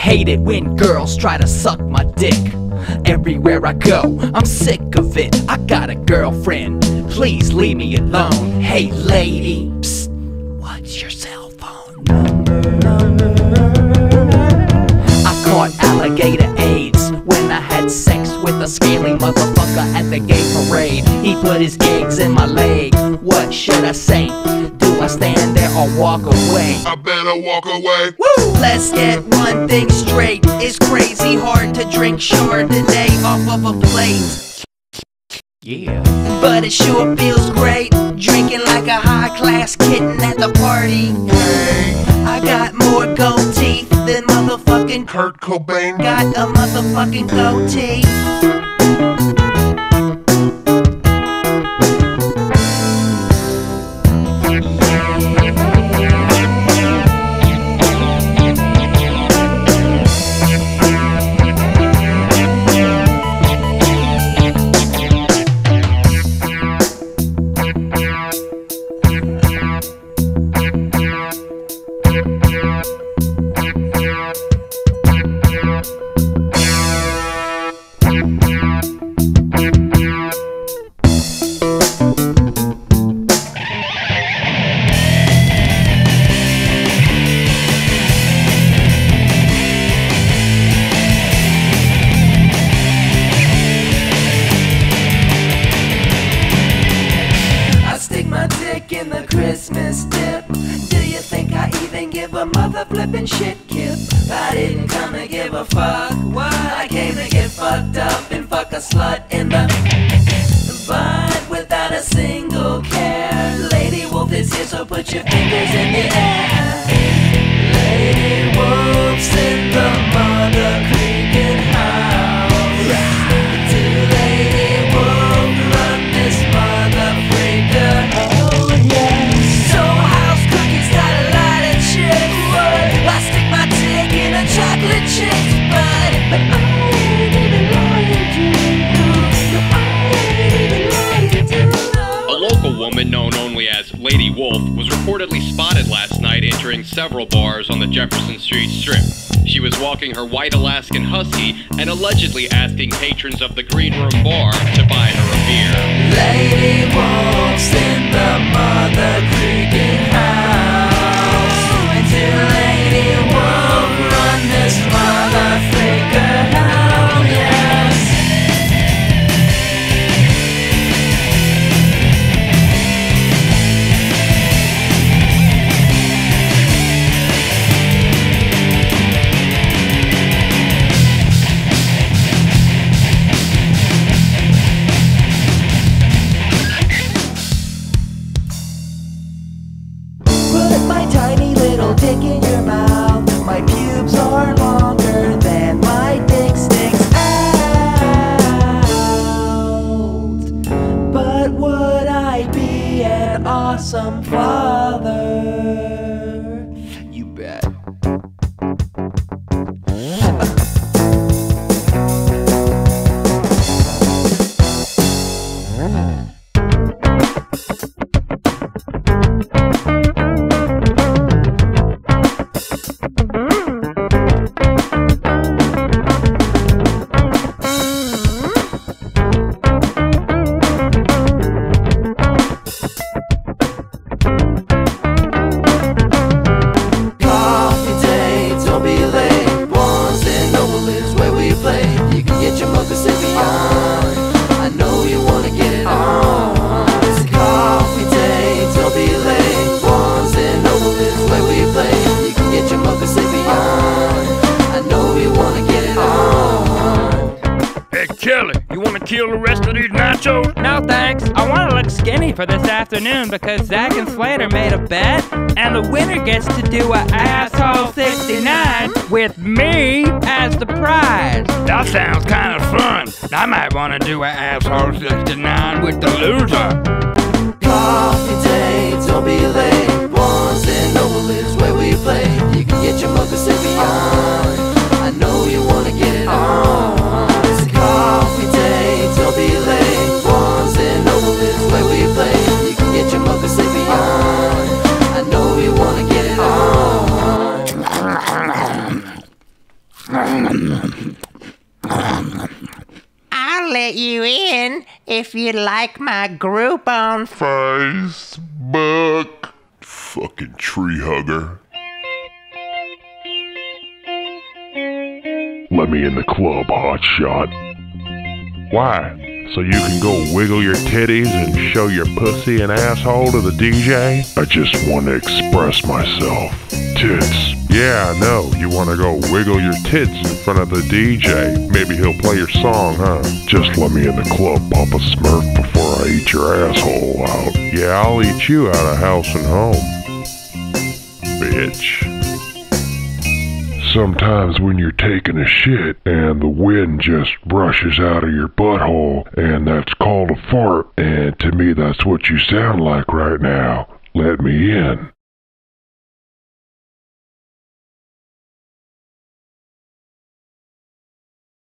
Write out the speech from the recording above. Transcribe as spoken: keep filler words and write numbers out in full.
hate it when girls try to suck my dick. Everywhere I go, I'm sick of it. I got a girlfriend, please leave me alone. Hey lady, psst, what's your cell phone number? I caught alligator AIDS when I had sex with a scaly motherfucker at the gay parade. He put his eggs in my leg. What should I say? Do I stand there or walk away? I better walk away. Woo! Let's get one thing straight. It's crazy hard to drink Chardonnay off of a plate. Yeah. But it sure feels great, drinking like a high-class kitten at the party. Hey. I got more gold teeth than motherfucking Kurt Cobain. Got a motherfucking goatee. Christmas dip. Do you think I even give a mother flippin' shit kip? I didn't come to give a fuck. What? I came to get fucked up and fuck a slut in the butt without a single care. Lady Wolf is here, so put your fingers in the air. Lady Wolf's in the mother creepin' house. Do Lady Wolf love this mother freaker? Chocolate chips, but, but I ain't even lying to you. No, I ain't even lying to you. A local woman known only as Lady Wolf was reportedly spotted last night entering several bars on the Jefferson Street Strip. She was walking her white Alaskan husky and allegedly asking patrons of the Green Room Bar to buy her a beer. Lady Wolf's in the mother creeping house. Until Lady Wolf run this motherfucker down, yes. Put my tiny little dick in your mouth. My pubes are longer than my dick sticks out. But would I be an awesome father? You bet. For this afternoon, because Zach and Slater made a bet, and the winner gets to do an asshole sixty-nine with me as the prize. That sounds kind of fun. I might want to do an asshole sixty-nine with the loser. Coffee date, don't be late. Once and overlives where we play. You can get your mocha sippy on. I know you want to get it on. It's a coffee date, don't be late. Once and overlives where we play. Get your mocha sippy on. I know you wanna get it on. I'll let you in if you like my group on Facebook. Fucking tree hugger. Let me in the club, hotshot. Why? So you can go wiggle your titties and show your pussy and asshole to the D J? I just want to express myself. Tits. Yeah, I know. You want to go wiggle your tits in front of the D J. Maybe he'll play your song, huh? Just let me in the club, Papa Smurf, before I eat your asshole out. Yeah, I'll eat you out of house and home. Bitch. Sometimes when you're taking a shit and the wind just brushes out of your butthole, and that's called a fart, and to me that's what you sound like right now. Let me in.